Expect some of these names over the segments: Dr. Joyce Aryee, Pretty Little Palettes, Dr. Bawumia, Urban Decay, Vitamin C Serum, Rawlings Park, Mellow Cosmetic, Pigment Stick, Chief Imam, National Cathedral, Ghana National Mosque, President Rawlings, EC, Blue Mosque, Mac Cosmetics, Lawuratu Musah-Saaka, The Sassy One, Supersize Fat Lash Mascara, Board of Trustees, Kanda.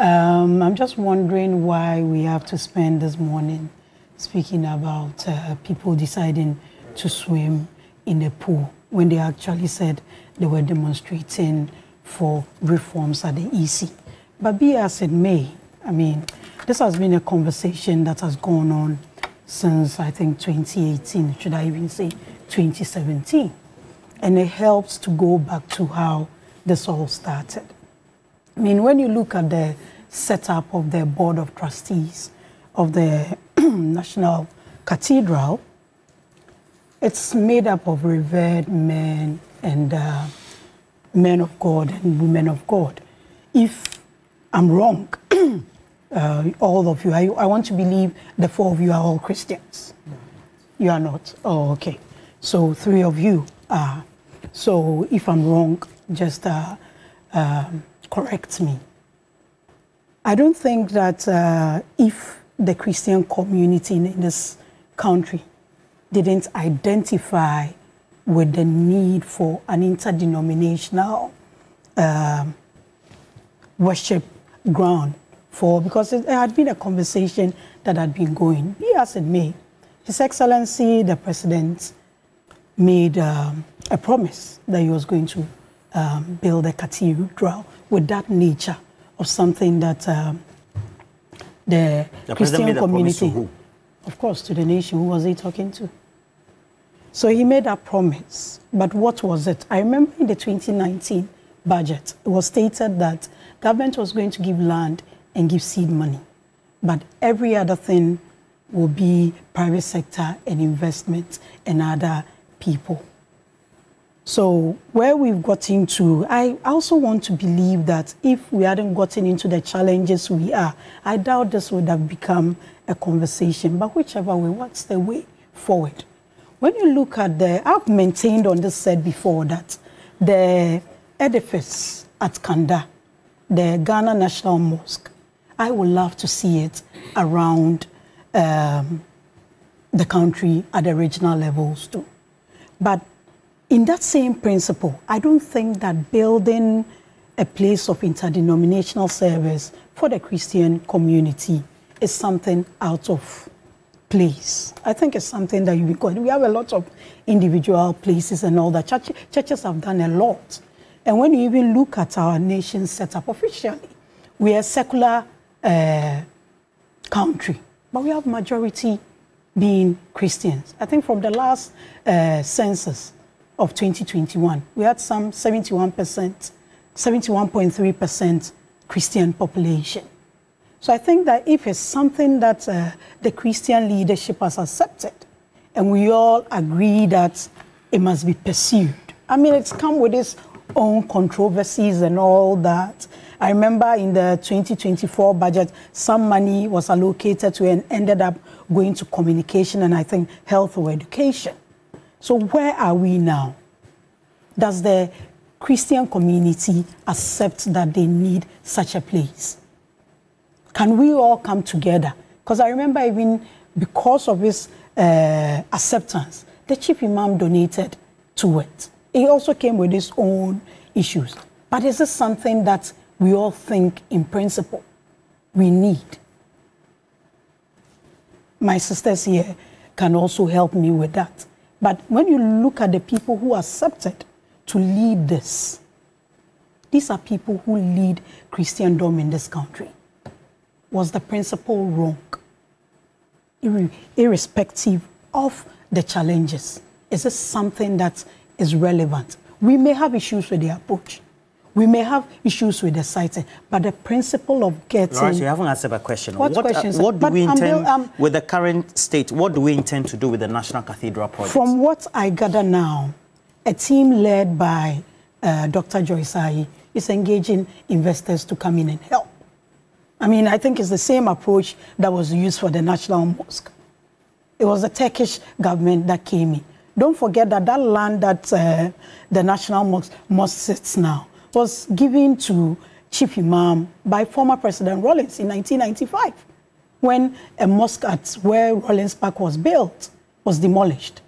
I'm just wondering why we have to spend this morning speaking about people deciding to swim in the pool when they actually said they were demonstrating for reforms at the EC. But be as it may, I mean, this has been a conversation that has gone on since, I think, 2018, should I even say 2017. And it helps to go back to how this all started. I mean, when you look at the setup of the Board of Trustees of the National Cathedral, it's made up of revered men and men of God and women of God. If I'm wrong, all of you, I want to believe the four of you are all Christians. No. You are not? Oh, okay. So three of you are. So if I'm wrong, just correct me. I don't think that if the Christian community in this country didn't identify with the need for an interdenominational worship ground for, because it had been a conversation that had been going. Be as it may, His Excellency the President made a promise that he was going to build a cathedral with that nature of something that the Christian community, of course, to the nation. Who was he talking to? So he made that promise, but what was it? I remember in the 2019 budget, it was stated that government was going to give land and give seed money, but every other thing will be private sector and investment and other people. So where we've gotten to, I also want to believe that if we hadn't gotten into the challenges we are, I doubt this would have become a conversation. But whichever way, what's the way forward? When you look at the, I've maintained on this set before that the edifice at Kanda, the Ghana National Mosque, I would love to see it around the country at the regional levels too. But in that same principle, I don't think that building a place of interdenominational service for the Christian community is something out of place. I think it's something that you we have a lot of individual places and all that. Churches have done a lot. And when you even look at our nation's setup officially, we are a secular country, but we have majority being Christians. I think from the last census of 2021, we had some 71%, 71.3% Christian population. So I think that if it's something that the Christian leadership has accepted, and we all agree that it must be pursued. I mean, it's come with its own controversies and all that. I remember in the 2024 budget, some money was allocated to and ended up going to communication and I think health or education. So where are we now? Does the Christian community accept that they need such a place? Can we all come together? Because I remember even because of his acceptance, the Chief Imam donated to it. He also came with his own issues. But is this something that we all think in principle we need? My sisters here can also help me with that. But when you look at the people who accepted to lead this, these are people who lead Christendom in this country. Was the principle wrong? Irrespective of the challenges, is this something that is relevant? We may have issues with the approach. We may have issues with the sighting, but the principle of getting... Right, so you haven't answered my question. What do we intend, with the current state, what do we intend to do with the National Cathedral project? From what I gather now, a team led by Dr. Joyce Aryee is engaging investors to come in and help. I mean, I think it's the same approach that was used for the National Mosque. It was the Turkish government that came in. Don't forget that that land that the National Mosque sits now was given to Chief Imam by former President Rawlings in 1995, when a mosque at where Rawlings Park was built was demolished.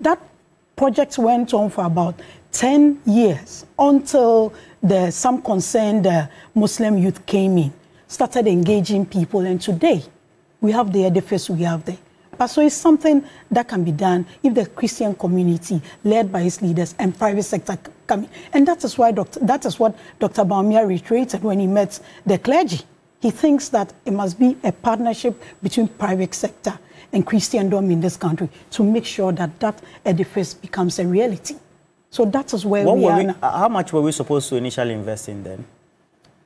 That project went on for about 10 years until some concerned Muslim youth came in. started engaging people, and today we have the edifice we have there. But so it's something that can be done if the Christian community, led by its leaders, and private sector come in. And that is why that is what Dr. Bawumia reiterated when he met the clergy. He thinks that it must be a partnership between private sector and Christendom in this country to make sure that that edifice becomes a reality. So that is where we are now. How much were we supposed to initially invest in then?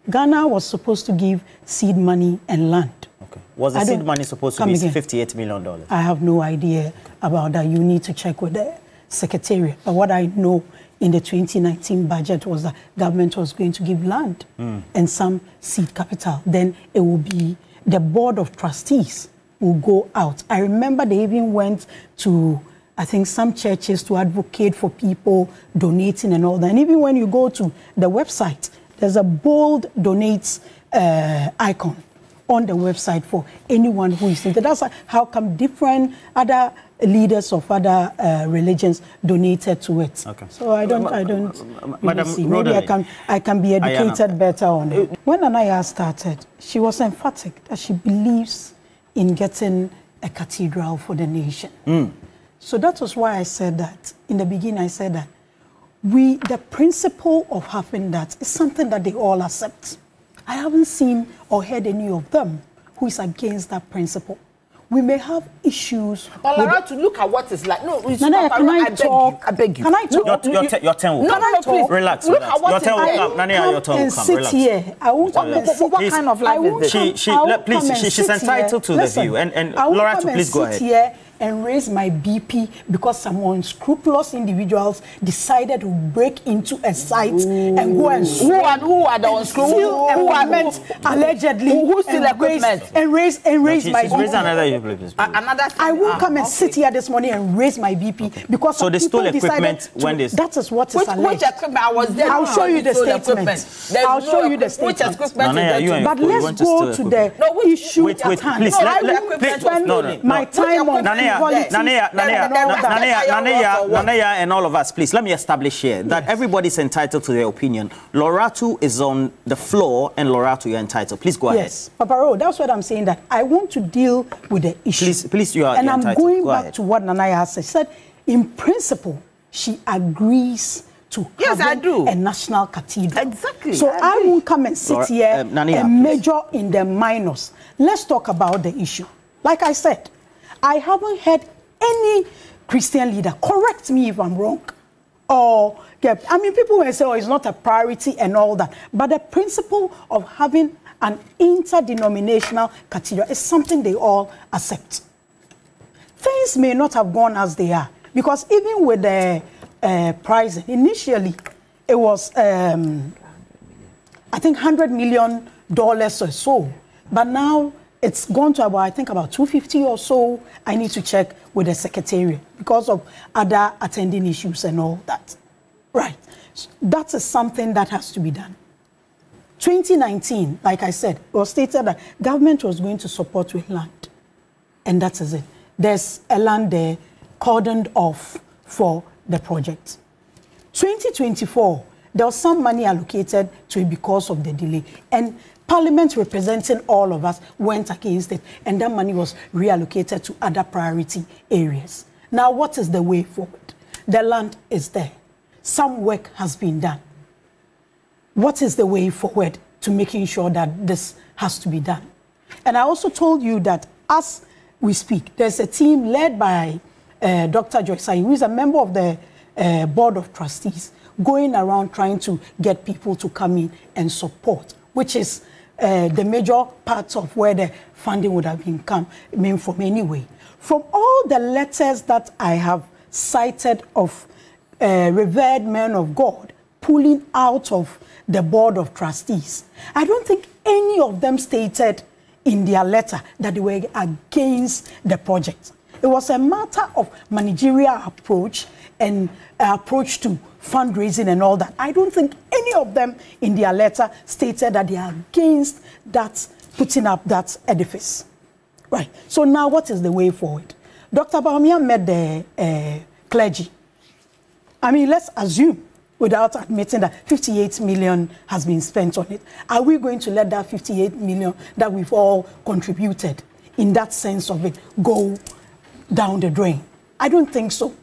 Ghana was supposed to give seed money and land. Okay. Was the seed money supposed to be $58 million? I have no idea about that. You need to check with the Secretariat. But what I know in the 2019 budget was that government was going to give land and some seed capital. Then it will be the Board of Trustees will go out. I remember they even went to, I think, some churches to advocate for people donating and all that. And even when you go to the website, there's a bold donates icon on the website for anyone who is interested. That's how come different other leaders of other religions donated to it. Okay. So I don't. Madam, really maybe I can be educated better on it. When Anaya started, she was emphatic that she believes in getting a cathedral for the nation. So that was why I said that in the beginning. I said that the principle of having that is something that they all accept. I haven't seen or heard any of them who is against that principle. We may have issues. But Lara, to look at what it's like. No, it's Nana, can I talk? I beg you. Can I talk? Your turn will come. No, please. Relax. Look at what I won't come and sit here. What kind of life is this? Please, she's entitled to the view. And Lara, please go ahead. And raise my BP because some unscrupulous individuals decided to break into a site and go and who are the unscrupulous? Allegedly, who steal equipment? And raise my BP. I won't come and sit here this morning and raise my BP because so they stole equipment when they. That is what is alleged. Which equipment? I was there. I'll show you the statement. I'll show you the statement. But let's go to the issue at hand. Wait, please. Spend my time on. Nanea, and all of us, please, let me establish here that everybody's entitled to their opinion. Loratu is on the floor, and Loratu, you're entitled. Please go ahead. Yes, Paparo, that's what I'm saying, that I want to deal with the issue. Please, you are entitled. And I'm going back to what Nanea has said. In principle, she agrees to a national cathedral. Exactly. So I won't come and sit here and major in the minors. Let's talk about the issue. Like I said, I haven't heard any Christian leader, correct me if I'm wrong, or, I mean, people will say, oh, it's not a priority and all that, but the principle of having an interdenominational cathedral is something they all accept. Things may not have gone as they are, because even with the pricing, initially it was, I think, $100 million or so, but now it's gone to about, I think, about 250 or so. I need to check with the Secretariat because of other attending issues and all that. Right. So that is something that has to be done. 2019, like I said, it was stated that government was going to support with land. And that is it. There's a land there cordoned off for the project. 2024, there was some money allocated to it because of the delay. And Parliament representing all of us went against it, and that money was reallocated to other priority areas. Now, what is the way forward? The land is there. Some work has been done. What is the way forward to making sure that this has to be done? And I also told you that as we speak, there's a team led by Dr. Joyce Aryee, who is a member of the Board of Trustees, going around trying to get people to come in and support, which is the major parts of where the funding would have been coming from anyway. From all the letters that I have cited of revered men of God pulling out of the Board of Trustees, I don't think any of them stated in their letter that they were against the project. It was a matter of managerial approach and approach to fundraising and all that. I don't think any of them in their letter stated that they are against that, putting up that edifice. Right. So now what is the way forward? Dr. Bawumia met the clergy. I mean, let's assume without admitting that 58 million has been spent on it. Are we going to let that 58 million that we've all contributed, in that sense of it, go down the drain? I don't think so.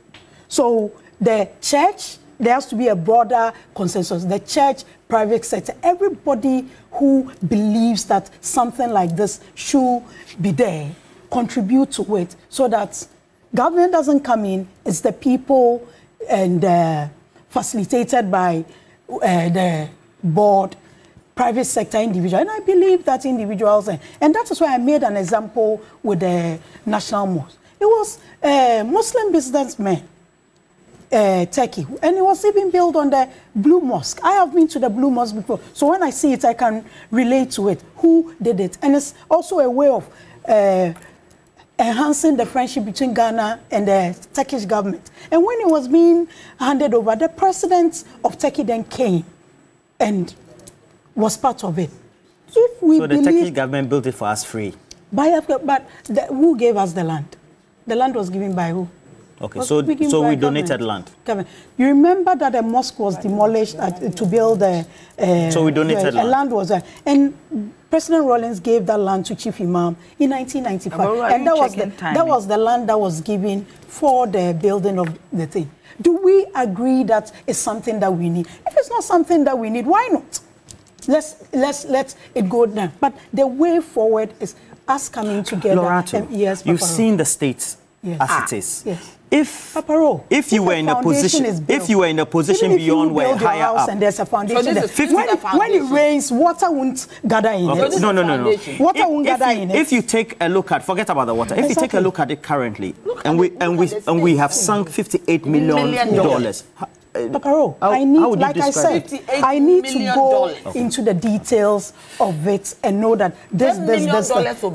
So the church, there has to be a broader consensus. The church, private sector, everybody who believes that something like this should be there, contribute to it so that government doesn't come in. It's the people, and facilitated by the board, private sector, individual. And I believe that individuals, and that is why I made an example with the National Mosque. It was Muslim businessmen, Turkey, and it was even built on the Blue Mosque. I have been to the Blue Mosque before, so when I see it, I can relate to it, who did it. And it's also a way of enhancing the friendship between Ghana and the Turkish government. And when it was being handed over, the president of Turkey then came and was part of it. If we so the Turkish government built it for us free? Who gave us the land? The land was given by who? Okay, so we donated land. Government. You remember that a mosque was demolished to build a... so we donated land. Land was there. And President Rawlings gave that land to Chief Imam in 1995. And that was the land that was given for the building of the thing. Do we agree that it's something that we need? If it's not something that we need, why not? Let's let it go down. But the way forward is us coming together. Lorato, yes, you've seen the states yes. as it is. Yes. If you were in a position, beyond where higher up, and there's a foundation, when it rains, water won't gather in it. So water won't gather in it. If you take a look at, forget about the water. If you take a look at it currently, and we have sunk $58 million. Doctor, I need, like I said, I need to go into the details of it and know that this.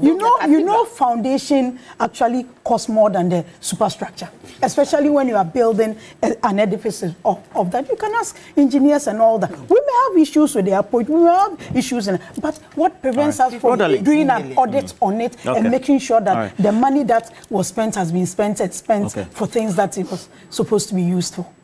You know, foundation actually costs more than the superstructure, especially when you are building an edifice of that. You can ask engineers and all that. We may have issues with the airport, we may have issues, but what prevents us from doing an audit on it and making sure that the money that was spent has been spent for things that it was supposed to be used for?